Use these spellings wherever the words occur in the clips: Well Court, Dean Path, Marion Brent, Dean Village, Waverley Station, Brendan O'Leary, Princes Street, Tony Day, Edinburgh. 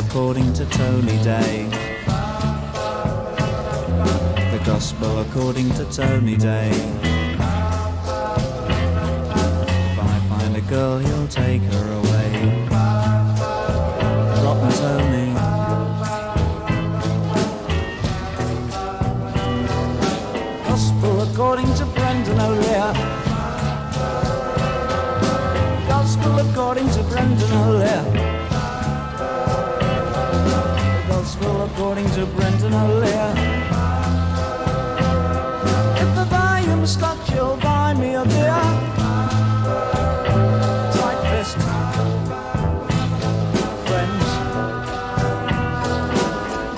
according to Tony Day. The Gospel according to Tony Day. If I find a girl, he'll take her away. Rotten Tony. Gospel according to Brendan O'Leary. According to Brendan O'Leary. The Gospel according to Brendan O'Leary. If the volume stops, you'll buy me a beer. Tight fist, friends.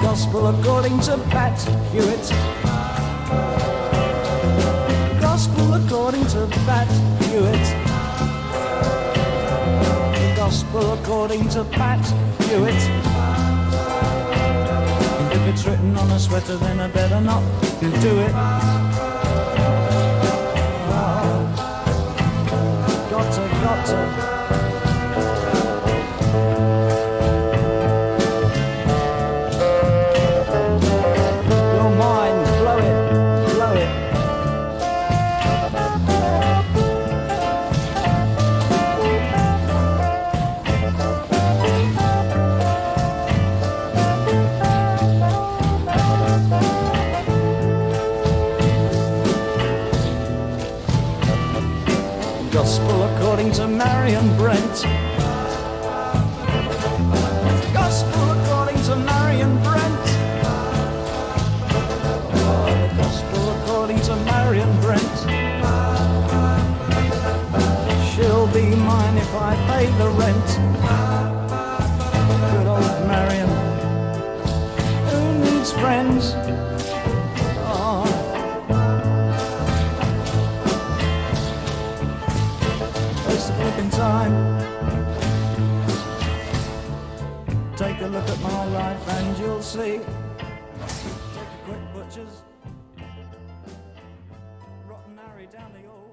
Gospel according to Pat Hewitt. Gospel according to Pat Hewitt. Gospel according to Pat Hewitt. If it's written on a sweater, then I better not do it. Oh, gotta. Gospel according to Marion Brent. Gospel according to Marion Brent. The Gospel according to Marion Brent. She'll be mine if I pay the rent. Good old Marion. Who needs friends? Time. Take a look at my life and you'll see. Take a quick butcher's. Rotten Harry down the hall.